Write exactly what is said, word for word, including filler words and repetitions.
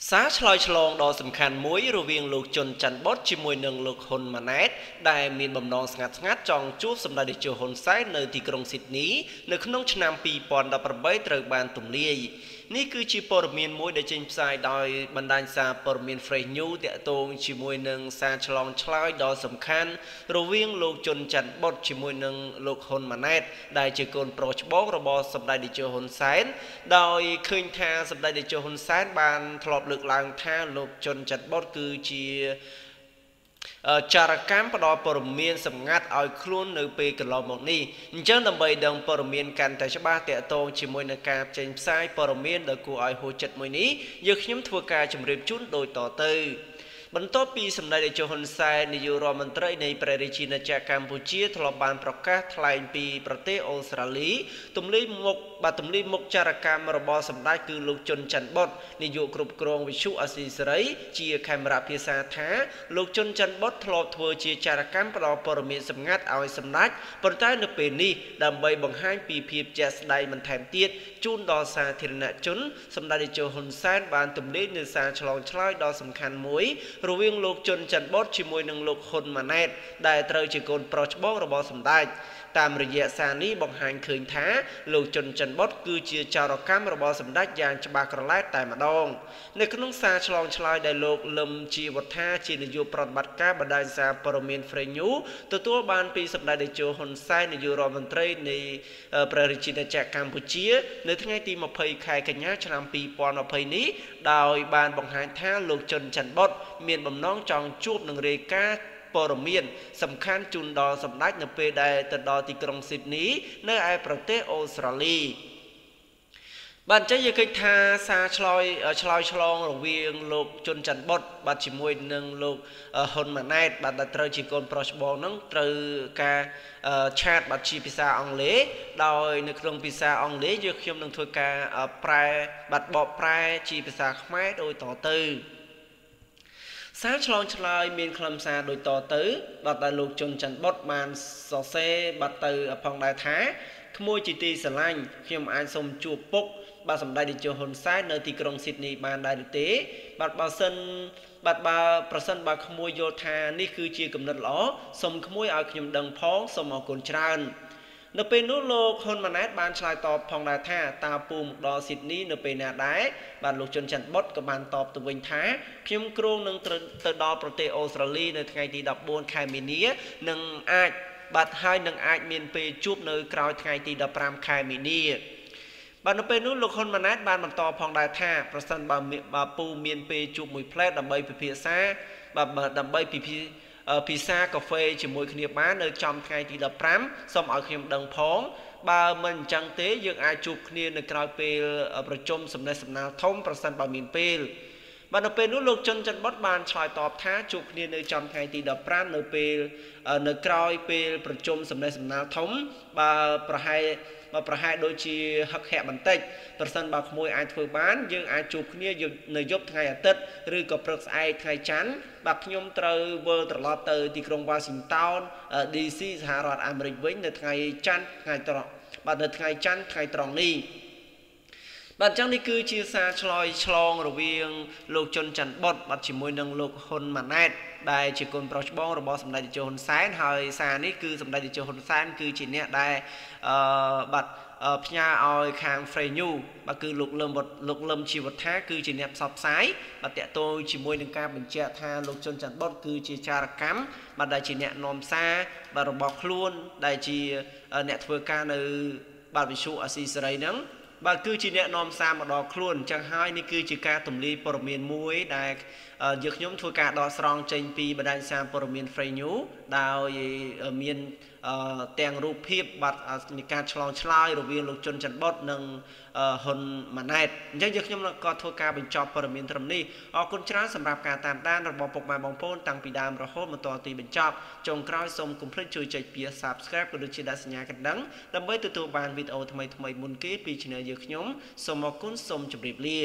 Sa chloi chlong do some can mui reviewing look Jun Chanbot Chimoinung look Hun Manet, Dai mean bom non snat snat chong choof some daddy cho Hun Sen no tigrong Sydney, no knung chnam pee pond upper bite rug ban tum lee. Nikuchi por mean mui the chim side doi bandansa por mean Fresh News the tong Chimoinung sa chlong chloi do some can reviewing look Jun Chanbot Chimoinung look Hun Manet, Dai chikon proch bog robot some daddy cho Hun Sen, Doi kun tan some daddy cho Hun Sen ban clop. លោកជនចាត់បុតគឺជាចារកម្មផ្ដោតព័ត៌មានសម្ងាត់ឲ្យខ្លួននៅពេលកន្លងមកនេះអញ្ចឹងដើម្បីដឹងព័ត៌មានកាន់តែច្បាស់ទាក់ទងជាមួយនឹងការផ្សេងផ្សាយព័ត៌មានដែលគួរឲ្យហួចចិត្តមួយនេះយើងខ្ញុំធ្វើការជម្រាបជូនដោយតទៅ បន្ទាប់ពីសម្ដេចតេជោហ៊ុនសែននាយករដ្ឋមន្ត្រីនៃព្រះរាជាណាចក្រកម្ពុជាធ្លាប់បានប្រកាសថ្លែងពីប្រទេសអូស្ត្រាលី រវាងលោកជុនចាន់បតជាមួយនឹងលោកហ៊ុនម៉ាណែតដែលត្រូវជាកូនប្រុសច្បងរបស់សម្ដេចតាមរយៈសារនេះបង្ហាញឃើញថាលោកជុនចាន់បតគឺជាចៅរកម្មរបស់សម្ដេចយ៉ាងច្បាស់ក្រឡែតតែម្ដងនៅក្នុងសារឆ្លងឆ្លើយដែលលោកលឹមជីវត្ថាជានាយករដ្ឋមន្ត្រីនៃព្រះរាជាណាចក្រកម្ពុជានៅថ្ងៃទី 25 ខែកញ្ញាឆ្នាំ 2023 មានបំណងចង់ជួបនឹងរាយការណ៍ព័ត៌មានសំខាន់ជូនដល់សម្ដេចនៅពេលដែលទៅដល់ទីក្រុងស៊ីដនីនៅឯប្រទេសអូស្ត្រាលី បានចេះយើងឃើញថាសារឆ្លើយឆ្លើយឆ្លងរវាងលោកជុនចាន់បតជាមួយនឹងលោកហ៊ុនម៉ាណែតបានតែត្រូវជាកូនប្រុសច្បងនឹងត្រូវការឆាតបាត់ជាភាសាអង់គ្លេសដោយនៅក្នុងភាសាអង់គ្លេសយើងខ្ញុំនឹងធ្វើការប្រែបាត់បកប្រែជាភាសាខ្មែរដោយតទៅ សារឆ្លងឆ្លើយមានខ្លឹមសារដូចតទៅបាទដែលលោកជុនចាន់បតបានសរសេរបាត់ទៅផងដែរថាក្មួយជាទីស្រឡាញ់ខ្ញុំអាចសូមជួបពុកបាទសម្ដេចតេជោហ៊ុនសែននៅទីក្រុងស៊ីដនីបានដែរទេបាទបើសិនបាទបើប្រសិនបើក្មួយយល់ថានេះគឺជាគំនិតល្អសូមក្មួយឲ្យខ្ញុំដឹងផងសូមអរគុណច្រើន នៅពេលនោះលោកហ៊ុនម៉ាណែតបានឆ្លើយតបផងដែរថាតើពូមកដល់ស៊ីដនីនៅពេលណាដែរបាទលោកជុនចាន់បតក៏បានតបទៅវិញថាខ្ញុំគ្រោងនឹងទៅដល់ប្រទេសអូស្ត្រាលីនៅថ្ងៃទី 14 ខែមីនា នឹងអាចបាទហើយនឹងអាចមានពេលជួបនៅក្រោយថ្ងៃទី 15 ខែមីនា បាទនៅពេលនោះលោកហ៊ុនម៉ាណែតបានបន្តផងដែរថាប្រសិនបើពូមានពេលជួបមួយផ្លែតដើម្បីពិភាក្សាបាទដើម្បីពិភាក្សា ពីសាកាហ្វេជាមួយគ្នាបាននៅចំថ្ងៃទី 15 សូមឲ្យខ្ញុំដឹងផងបើមិនអញ្ចឹងទេយើងអាចជួបគ្នានៅក្រោយពេលប្រជុំសំណេះសំណាលធំប្រសិនបើមានពេលបាទនៅពេលនោះលោកជុនចាន់បតបានឆ្លើយតបថាជួបគ្នានៅចំថ្ងៃទី 15 នៅពេលនៅក្រោយពេលប្រជុំសំណេះសំណាលធំបើប្រហែលបើប្រហែលដូចជាហឹកហែកបន្តិចប្រសិនបើក្មួយអាចធ្វើបានយើងអាចជួបគ្នានៅយប់ថ្ងៃអាទិត្យឬក៏ព្រឹកស្អែកថ្ងៃច័ន្ទ បាទខ្ញុំត្រូវវិលត្រឡប់ទៅទីក្រុង Washington ឌី ស៊ី សហរដ្ឋអាមេរិកវិញនៅថ្ងៃច័ន្ទថ្ងៃត្រង់បាទនៅថ្ងៃច័ន្ទថ្ងៃត្រង់នេះបាទអញ្ចឹងនេះគឺជាសារឆ្លើយឆ្លងរវាងលោកជុនចាន់បតជាមួយនឹងលោកហ៊ុនម៉ាណែតដែលជាកូនប្រុសច្បងរបស់សម្ដេចតេជោហ៊ុនសែនហើយសារនេះគឺសម្ដេចតេជោហ៊ុនសែនគឺជាអ្នកដែលបាទ ផ្ញើឲ្យខាង ទាំងរូបភាពបាទនៃការឆ្លងឆ្លើយរវាងលោកជុនចាន់បតនិងហ៊ុនម៉ាណែតអញ្ចឹងយើងខ្ញុំក៏ធ្វើការបញ្ចប់ព័ត៌មានត្រឹមនេះអរគុណច្រើនសម្រាប់ការតាមដានរបស់ពុកម៉ែបងប្អូនតាំងពីដើមរហូតមកដល់ទីបញ្ចប់ចុងក្រោយសូមកុំភ្លេចជួយចុចពាក្យ Subscribe ក៏ដូចជា ដាក់សញ្ញាកណ្ដឹង ដើម្បីទទួលបានវីដេអូថ្មីៗមុនគេពី Channel យើងខ្ញុំសូមអរគុណសូមជម្រាបលា